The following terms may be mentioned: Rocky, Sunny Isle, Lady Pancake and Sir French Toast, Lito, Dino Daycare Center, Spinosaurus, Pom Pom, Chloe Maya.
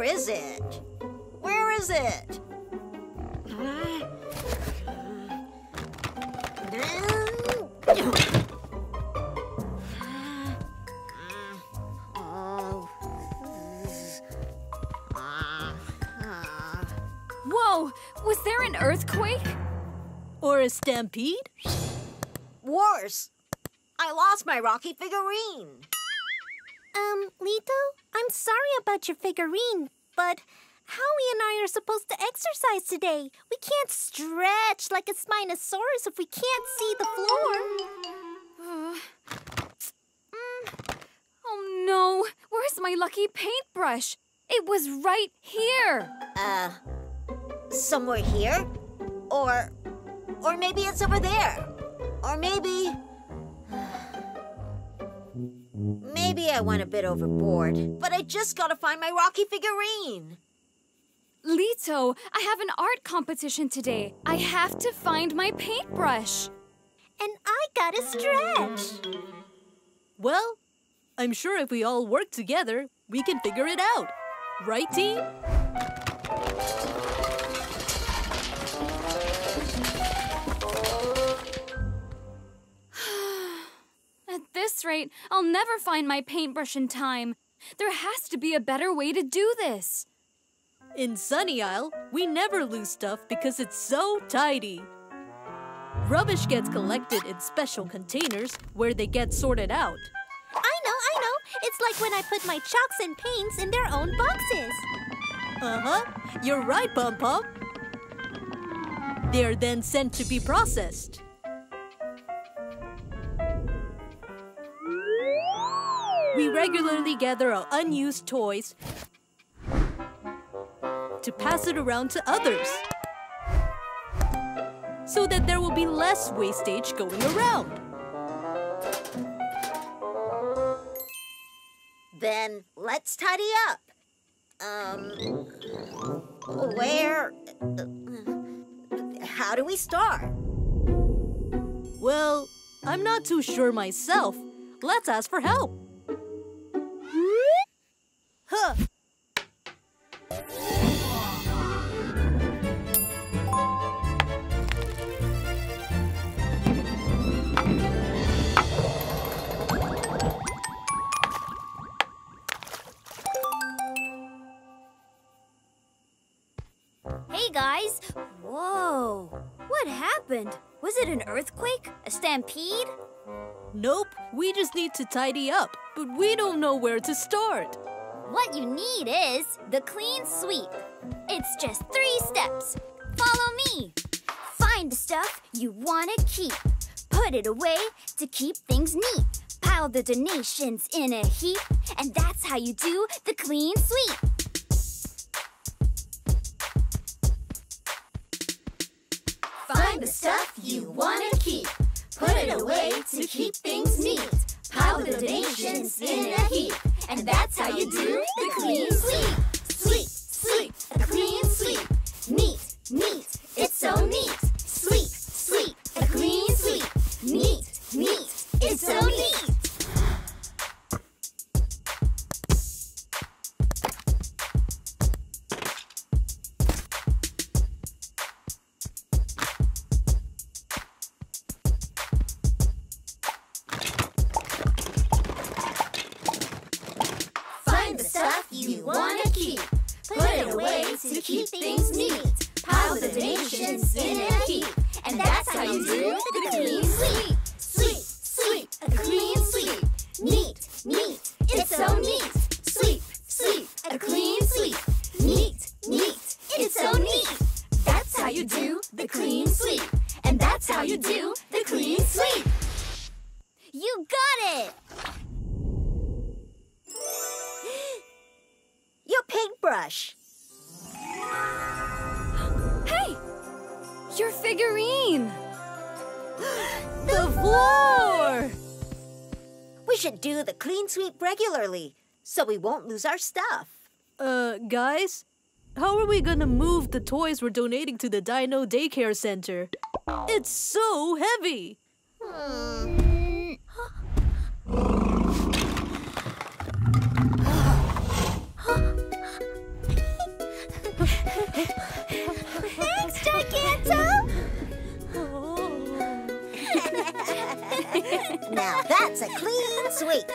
Where is it? Where is it? Whoa! Was there an earthquake? Or a stampede? Worse! I lost my Rocky figurine. Lito, I'm sorry about your figurine, but Howie and I are supposed to exercise today. We can't stretch like a Spinosaurus if we can't see the floor. Oh no, where's my lucky paintbrush? It was right here. Somewhere here? Or maybe it's over there. Or maybe... Maybe I went a bit overboard, but I just gotta find my Rocky figurine. Lito, I have an art competition today. I have to find my paintbrush. And I gotta stretch. Well, I'm sure if we all work together, we can figure it out. Right, team? At this rate, I'll never find my paintbrush in time. There has to be a better way to do this. In Sunny Isle, we never lose stuff because it's so tidy. Rubbish gets collected in special containers where they get sorted out. I know. It's like when I put my chalks and paints in their own boxes. You're right, Pom Pom. They're then sent to be processed. We regularly gather our unused toys to pass it around to others so that there will be less wastage going around. Then let's tidy up. Where? How do we start? Well, I'm not too sure myself. Let's ask for help. Huh. Hey guys! Whoa! What happened? Was it an earthquake? A stampede? Nope, we just need to tidy up, but we don't know where to start. What you need is the clean sweep. It's just 3 steps. Follow me. Find the stuff you want to keep. Put it away to keep things neat. Pile the donations in a heap, and that's how you do the clean sweep. Find the stuff you want to keep. Put it away to keep things neat. Pile the donations in a heap. And that's how you do the clean sweep. Sweep, sweep, a clean sweep. Neat, neat, it's so neat. Sweep, sweep, a clean sweep. Neat, neat, it's so neat. Keep things neat. Pile the donations in a heap. And that's how you do the clean sweep. Sweep, sweep, a clean sweep. Neat, neat, it's so neat. Sweep, sweep, a clean sweep. Neat, neat, it's so neat. That's how you do the clean sweep. And that's how you do the clean sweep. You got it! Your paintbrush. Hey! Your figurine! The floor! We should do the clean sweep regularly, so we won't lose our stuff. Guys? How are we gonna move the toys we're donating to the Dino Daycare Center? It's so heavy! That's a clean sweep.